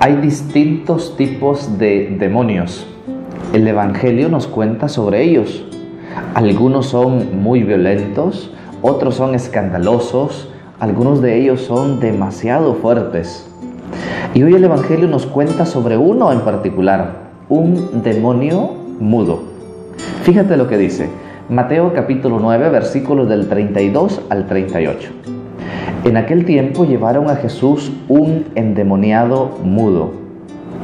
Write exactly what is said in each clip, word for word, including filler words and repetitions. Hay distintos tipos de demonios. El Evangelio nos cuenta sobre ellos. Algunos son muy violentos, otros son escandalosos, algunos de ellos son demasiado fuertes. Y hoy el Evangelio nos cuenta sobre uno en particular, un demonio mudo. Fíjate lo que dice Mateo capítulo nueve, versículos del treinta y dos al treinta y ocho. En aquel tiempo llevaron a Jesús un endemoniado mudo.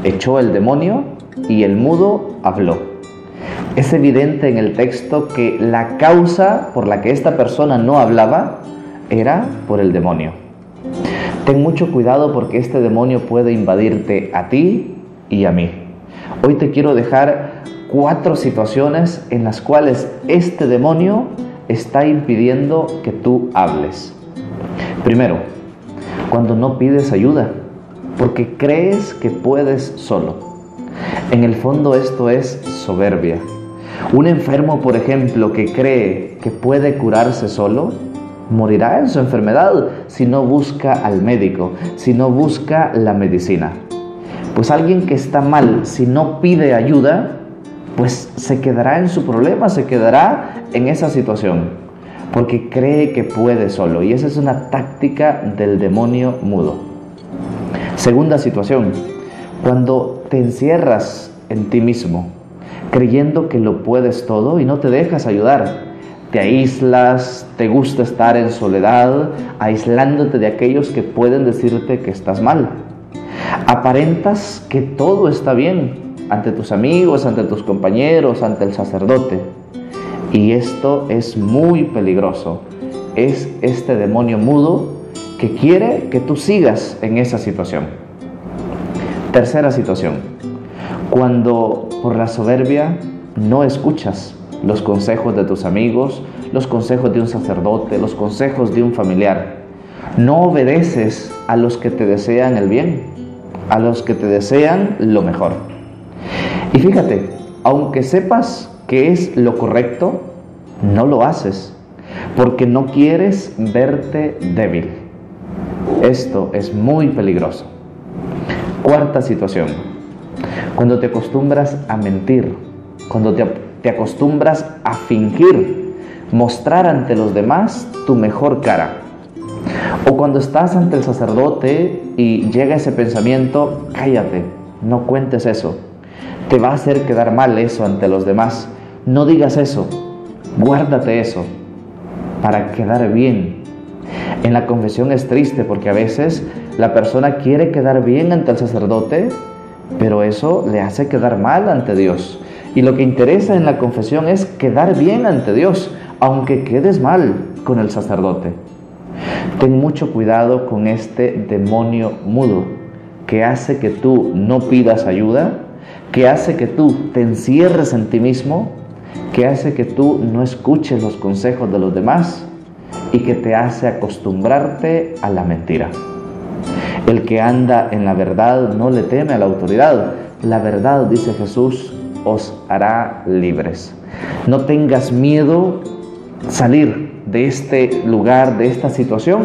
Echó el demonio y el mudo habló. Es evidente en el texto que la causa por la que esta persona no hablaba era por el demonio. Ten mucho cuidado porque este demonio puede invadirte a ti y a mí. Hoy te quiero dejar cuatro situaciones en las cuales este demonio está impidiendo que tú hables. Primero, cuando no pides ayuda, porque crees que puedes solo. En el fondo esto es soberbia. Un enfermo, por ejemplo, que cree que puede curarse solo, morirá en su enfermedad si no busca al médico, si no busca la medicina. Pues alguien que está mal, si no pide ayuda, pues se quedará en su problema, se quedará en esa situación, porque cree que puede solo. Y esa es una táctica del demonio mudo. Segunda situación, cuando te encierras en ti mismo, creyendo que lo puedes todo y no te dejas ayudar. Te aíslas, te gusta estar en soledad, aislándote de aquellos que pueden decirte que estás mal. Aparentas que todo está bien ante tus amigos, ante tus compañeros, ante el sacerdote. Y esto es muy peligroso. Es este demonio mudo que quiere que tú sigas en esa situación. Tercera situación, cuando por la soberbia no escuchas los consejos de tus amigos, los consejos de un sacerdote, los consejos de un familiar. No obedeces a los que te desean el bien, a los que te desean lo mejor. Y fíjate, aunque sepas que es lo correcto, no lo haces, porque no quieres verte débil. Esto es muy peligroso. Cuarta situación, cuando te acostumbras a mentir, cuando te, te acostumbras a fingir, mostrar ante los demás tu mejor cara. O cuando estás ante el sacerdote y llega ese pensamiento, cállate, no cuentes eso. Te va a hacer quedar mal eso ante los demás. No digas eso, guárdate eso para quedar bien. En la confesión es triste porque a veces la persona quiere quedar bien ante el sacerdote, pero eso le hace quedar mal ante Dios. Y lo que interesa en la confesión es quedar bien ante Dios, aunque quedes mal con el sacerdote. Ten mucho cuidado con este demonio mudo que hace que tú no pidas ayuda, que hace que tú te encierres en ti mismo, que hace que tú no escuches los consejos de los demás y que te hace acostumbrarte a la mentira. El que anda en la verdad no le teme a la autoridad. La verdad, dice Jesús, os hará libres. No tengas miedo salir de este lugar, de esta situación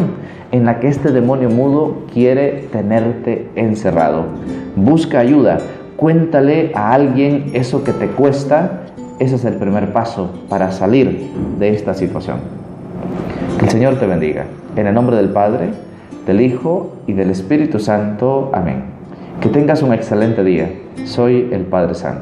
en la que este demonio mudo quiere tenerte encerrado. Busca ayuda. Cuéntale a alguien eso que te cuesta. Ese es el primer paso para salir de esta situación. Que el Señor te bendiga. En el nombre del Padre, del Hijo y del Espíritu Santo. Amén. Que tengas un excelente día. Soy el Padre Sam.